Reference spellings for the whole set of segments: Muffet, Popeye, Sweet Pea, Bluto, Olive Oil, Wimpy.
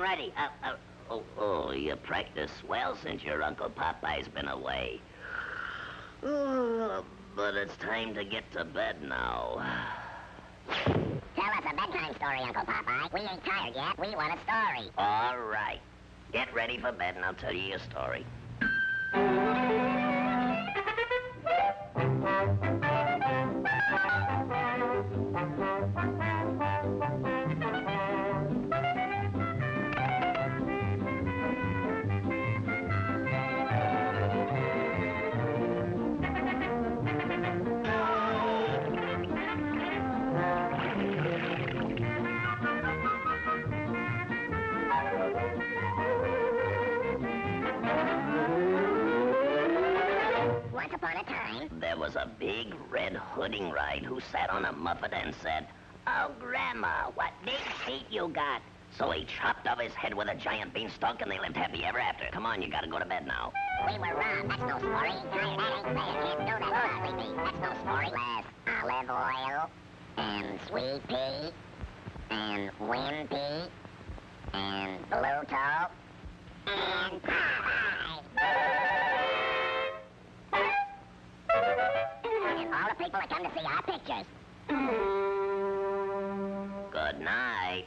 Ready. Oh, you practiced well since your Uncle Popeye's been away. But it's time to get to bed now. Tell us a bedtime story, Uncle Popeye. We ain't tired yet. We want a story. All right. Get ready for bed and I'll tell you your story. A big red hooding ride who sat on a Muffet and said, "Oh, Grandma, what big feet you got." So he chopped off his head with a giant beanstalk and they lived happy ever after. Come on, you gotta go to bed now. We were wrong. That's no story. That ain't fair. Can't do that. Sleepy. That's no story. Last, Olive Oil and Sweet Pea and Wimpy and Bluto and Popeye. And all the people that come to see our pictures. Good night.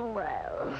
Well,